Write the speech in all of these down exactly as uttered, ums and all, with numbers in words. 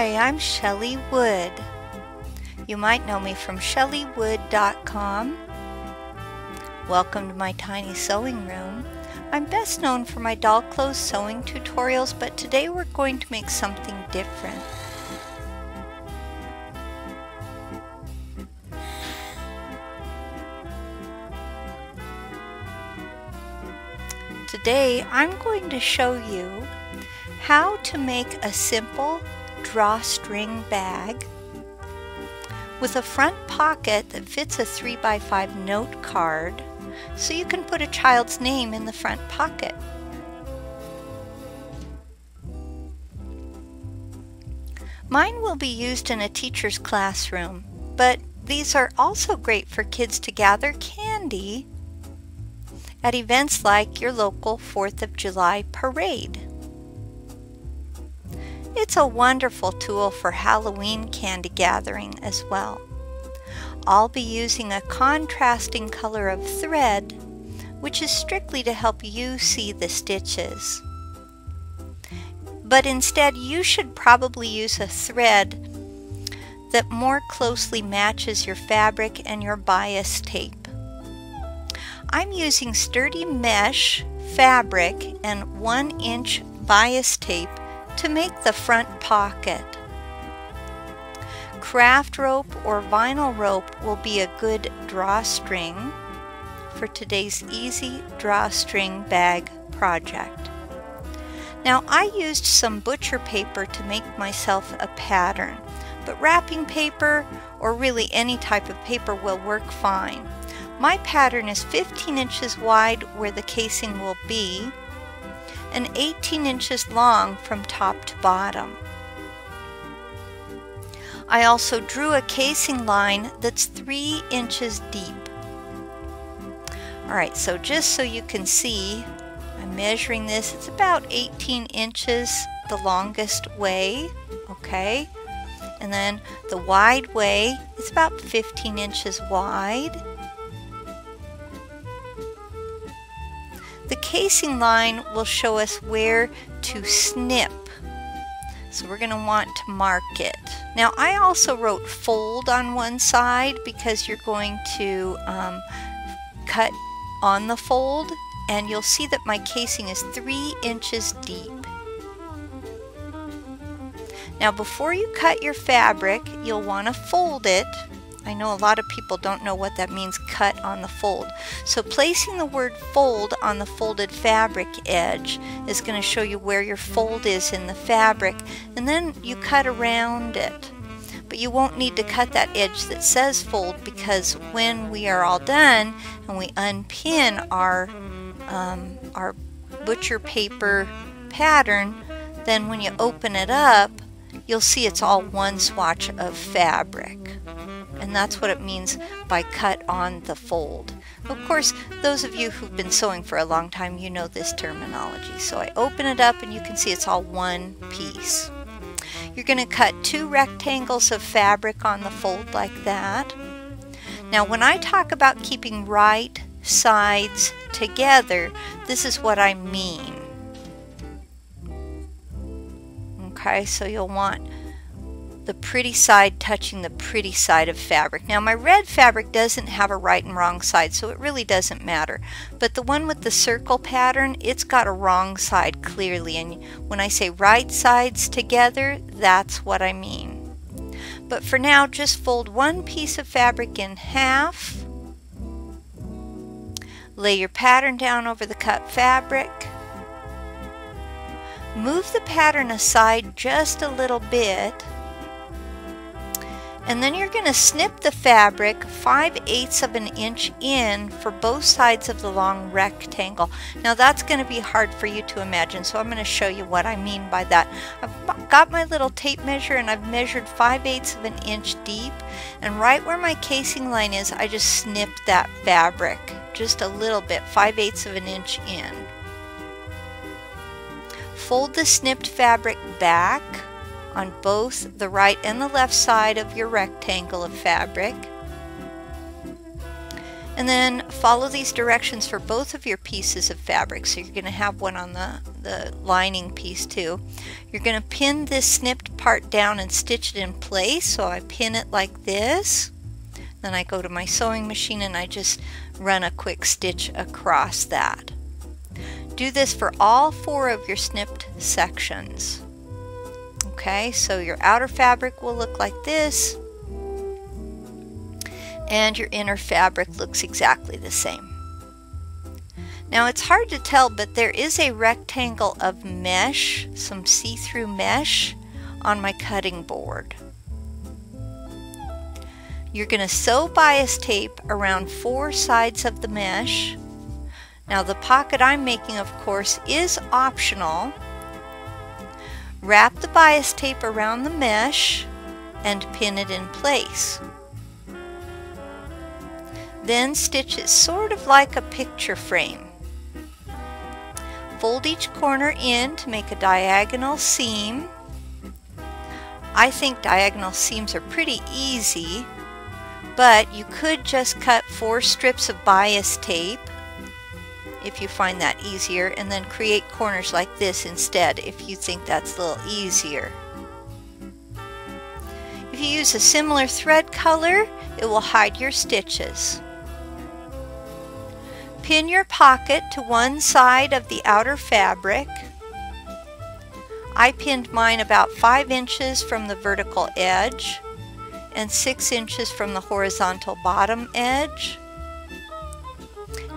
Hi, I'm Shelly Wood. You might know me from Chellywood dot com. Welcome to my tiny sewing room. I'm best known for my doll clothes sewing tutorials, but today we're going to make something different. Today I'm going to show you how to make a simple drawstring bag with a front pocket that fits a three by five note card, so you can put a child's name in the front pocket. Mine will be used in a teacher's classroom, but these are also great for kids to gather candy at events like your local fourth of July parade. It's a wonderful tool for Halloween candy gathering as well. I'll be using a contrasting color of thread, which is strictly to help you see the stitches. But instead, you should probably use a thread that more closely matches your fabric and your bias tape. I'm using sturdy mesh fabric and one inch bias tape to make the front pocket. Craft rope or vinyl rope will be a good drawstring for today's easy drawstring bag project. Now, I used some butcher paper to make myself a pattern, but wrapping paper or really any type of paper will work fine. My pattern is fifteen inches wide where the casing will be, and eighteen inches long from top to bottom. I also drew a casing line that's three inches deep. Alright, so just so you can see, I'm measuring this. It's about eighteen inches the longest way, okay? And then the wide way is about fifteen inches wide. The casing line will show us where to snip, so we're going to want to mark it. Now, I also wrote fold on one side because you're going to um, cut on the fold, and you'll see that my casing is three inches deep. Now, before you cut your fabric, you'll want to fold it. I know a lot of people don't know what that means, cut on the fold. So placing the word fold on the folded fabric edge is going to show you where your fold is in the fabric, and then you cut around it. But you won't need to cut that edge that says fold, because when we are all done and we unpin our, um, our butcher paper pattern, then when you open it up, you'll see it's all one swatch of fabric. And that's what it means by cut on the fold. Of course, those of you who've been sewing for a long time, you know this terminology. So I open it up and you can see it's all one piece. You're going to cut two rectangles of fabric on the fold like that. Now, when I talk about keeping right sides together, this is what I mean. Okay, so you'll want the pretty side touching the pretty side of fabric. Now, my red fabric doesn't have a right and wrong side, so it really doesn't matter. But the one with the circle pattern, it's got a wrong side clearly. And when I say right sides together, that's what I mean. But for now, just fold one piece of fabric in half. Lay your pattern down over the cut fabric. Move the pattern aside just a little bit. And then you're going to snip the fabric five eighths of an inch in for both sides of the long rectangle. Now, that's going to be hard for you to imagine, so I'm going to show you what I mean by that. I've got my little tape measure and I've measured five eighths of an inch deep, and right where my casing line is, I just snipped that fabric just a little bit, five eighths of an inch in. Fold the snipped fabric back on both the right and the left side of your rectangle of fabric. And then follow these directions for both of your pieces of fabric. So you're going to have one on the, the lining piece too. You're going to pin this snipped part down and stitch it in place. So I pin it like this. Then I go to my sewing machine and I just run a quick stitch across that. Do this for all four of your snipped sections. Okay, so your outer fabric will look like this, and your inner fabric looks exactly the same. Now it's hard to tell, but there is a rectangle of mesh, some see-through mesh, on my cutting board. You're going to sew bias tape around four sides of the mesh. Now the pocket I'm making, of course, is optional. Wrap the bias tape around the mesh and pin it in place. Then stitch it sort of like a picture frame. Fold each corner in to make a diagonal seam. I think diagonal seams are pretty easy, but you could just cut four strips of bias tape if you find that easier, and then create corners like this instead if you think that's a little easier. If you use a similar thread color, it will hide your stitches. Pin your pocket to one side of the outer fabric. I pinned mine about five inches from the vertical edge and six inches from the horizontal bottom edge.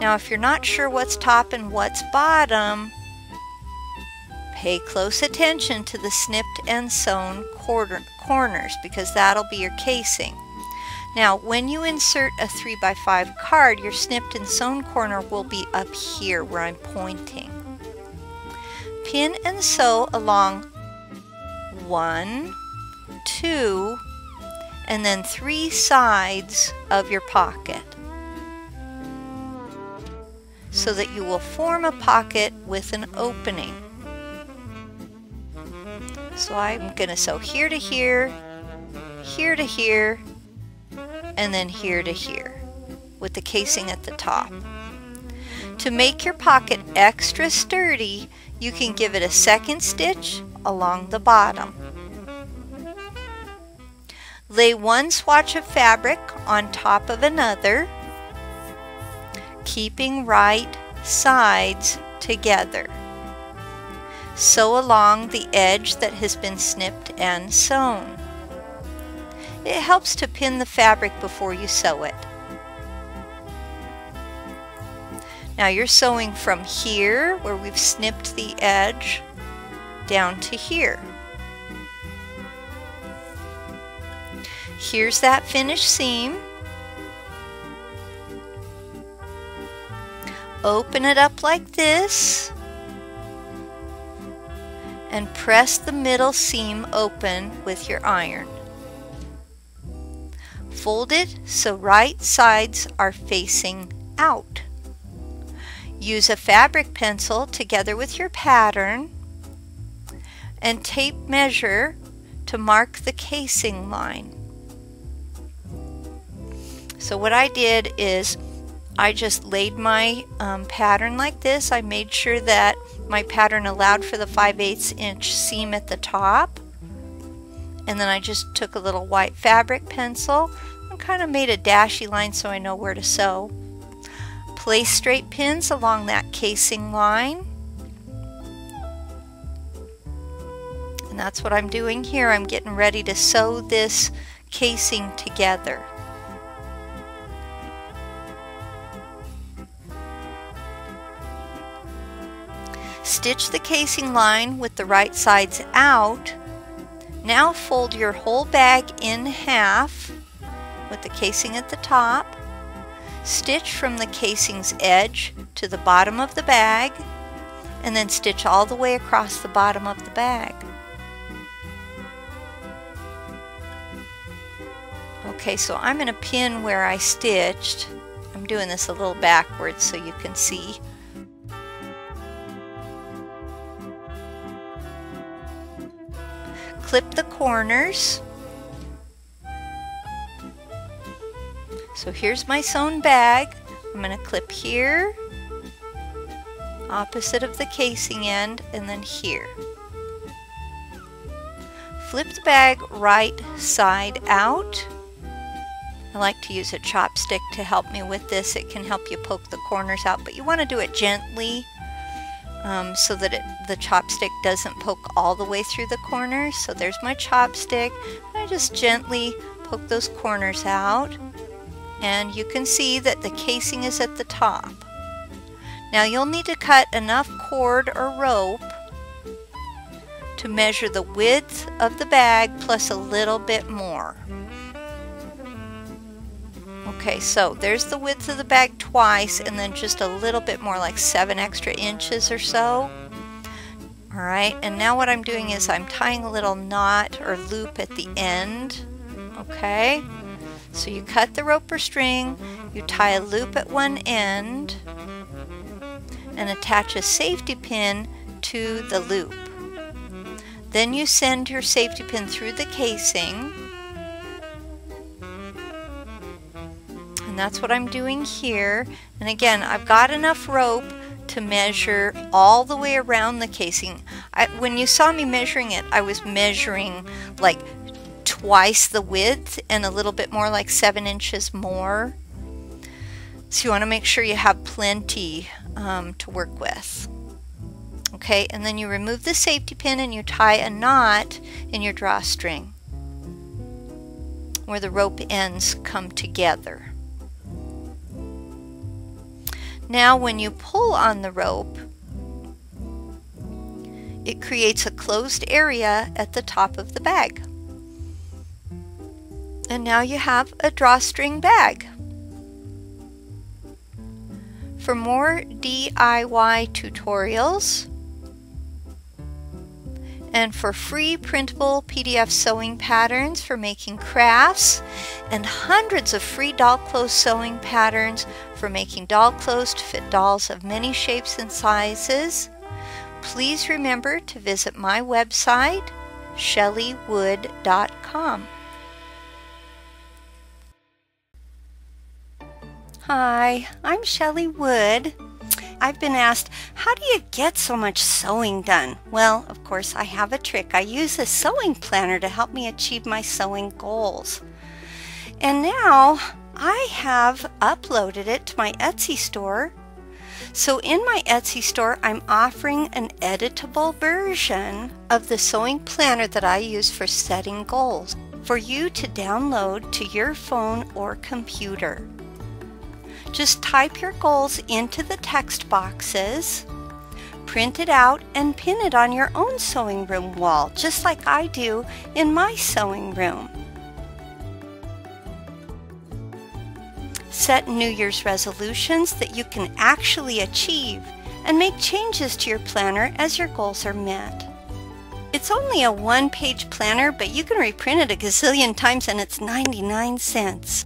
Now if you're not sure what's top and what's bottom, pay close attention to the snipped and sewn quarter corners, because that'll be your casing. Now when you insert a three by five card, your snipped and sewn corner will be up here where I'm pointing. Pin and sew along one, two, and then three sides of your pocket, so that you will form a pocket with an opening. So I'm going to sew here to here, here to here, and then here to here with the casing at the top. To make your pocket extra sturdy, you can give it a second stitch along the bottom. Lay one swatch of fabric on top of another, keeping right sides together. Sew along the edge that has been snipped and sewn. It helps to pin the fabric before you sew it. Now you're sewing from here, where we've snipped the edge, down to here. Here's that finished seam. Open it up like this and press the middle seam open with your iron. Fold it so right sides are facing out. Use a fabric pencil together with your pattern and tape measure to mark the casing line. So what I did is I just laid my um, pattern like this. I made sure that my pattern allowed for the five eighths inch seam at the top. And then I just took a little white fabric pencil and kind of made a dashy line so I know where to sew. Place straight pins along that casing line. And that's what I'm doing here. I'm getting ready to sew this casing together. Stitch the casing line with the right sides out. Now fold your whole bag in half with the casing at the top. Stitch from the casing's edge to the bottom of the bag, and then stitch all the way across the bottom of the bag. Okay, so I'm going to pin where I stitched. I'm doing this a little backwards so you can see. Clip the corners. So here's my sewn bag. I'm going to clip here, opposite of the casing end, and then here. Flip the bag right side out. I like to use a chopstick to help me with this. It can help you poke the corners out, but you want to do it gently um, so that it, the chopstick doesn't poke all the way through the corners. So there's my chopstick. I just gently poke those corners out, and you can see that the casing is at the top. Now you'll need to cut enough cord or rope to measure the width of the bag plus a little bit more. Okay, so there's the width of the bag twice, and then just a little bit more, like seven extra inches or so. All right, and now what I'm doing is I'm tying a little knot or loop at the end. Okay, so you cut the rope or string, you tie a loop at one end, and attach a safety pin to the loop. Then you send your safety pin through the casing. And that's what I'm doing here. And again, I've got enough rope to measure all the way around the casing. I, when you saw me measuring it, I was measuring like twice the width and a little bit more, like seven inches more. So you want to make sure you have plenty um, to work with. Okay, and then you remove the safety pin and you tie a knot in your drawstring where the rope ends come together. Now when you pull on the rope, it creates a closed area at the top of the bag. And now you have a drawstring bag. For more D I Y tutorials, and for free printable P D F sewing patterns for making crafts, and hundreds of free doll clothes sewing patterns for making doll clothes to fit dolls of many shapes and sizes, please remember to visit my website, Chellywood dot com. Hi, I'm Chelly Wood. I've been asked, how do you get so much sewing done? Well, of course, I have a trick. I use a sewing planner to help me achieve my sewing goals. And now I have uploaded it to my Etsy store. So in my Etsy store, I'm offering an editable version of the sewing planner that I use for setting goals for you to download to your phone or computer. Just type your goals into the text boxes, print it out, and pin it on your own sewing room wall, just like I do in my sewing room. Set New Year's resolutions that you can actually achieve, and make changes to your planner as your goals are met. It's only a one-page planner, but you can reprint it a gazillion times and it's ninety-nine cents.